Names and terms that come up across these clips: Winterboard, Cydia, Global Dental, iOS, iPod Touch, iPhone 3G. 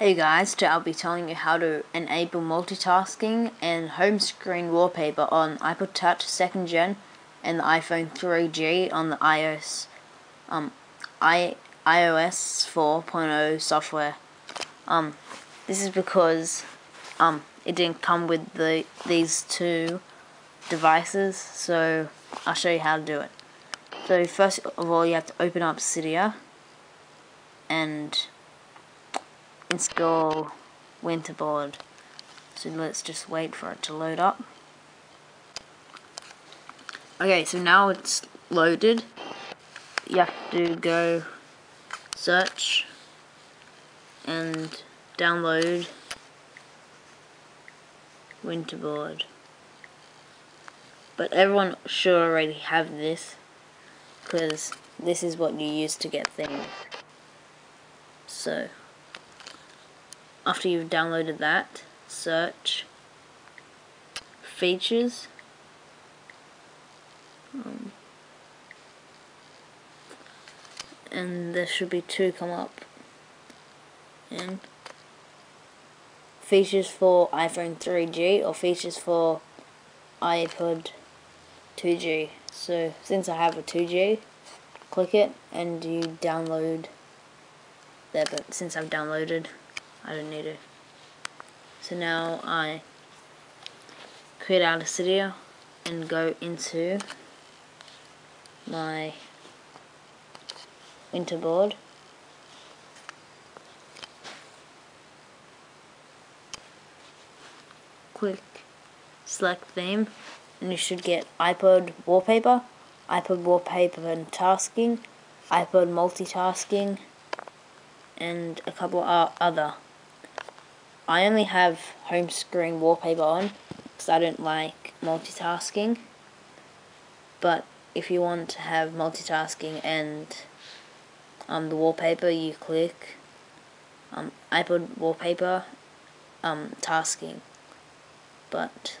Hey guys, today I'll be telling you how to enable multitasking and home screen wallpaper on iPod Touch 2nd Gen and the iPhone 3G on the iOS 4.0 software. This is because it didn't come with these two devices, so I'll show you how to do it. So first of all, you have to open up Cydia and install Winterboard. So let's just wait for it to load up. Okay, so now it's loaded. You have to go search and download Winterboard. But everyone should already have this, because this is what you use to get things. So after you've downloaded that, search features, and there should be two come up, and features for iPhone 3G or features for iPod 2G. So since I have a 2G, click it and you download there, but since I've downloaded, I don't need to. So now I quit out of Cydia and go into my Winterboard. Click select theme and you should get iPod wallpaper and tasking, iPod multitasking, and a couple of other. I only have home screen wallpaper on because I don't like multitasking, but if you want to have multitasking and the wallpaper, you click iPod wallpaper tasking, but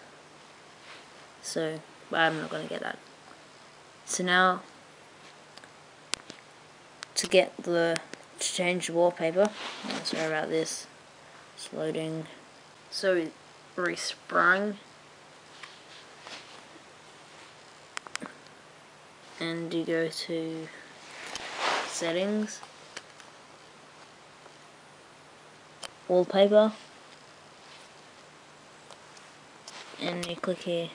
I'm not going to get that. So now to change the wallpaper, sorry about this, it's loading. So it resprung, and you go to settings, wallpaper, and you click here.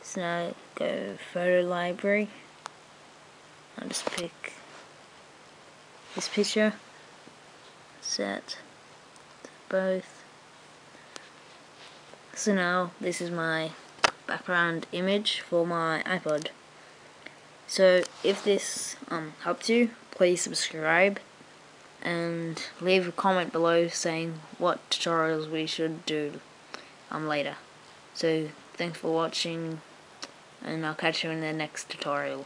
So now go photo library. I'll just pick this picture, set both. So now this is my background image for my iPod. So if this helped you, please subscribe and leave a comment below saying what tutorials we should do later. So thanks for watching, and I'll catch you in the next tutorial.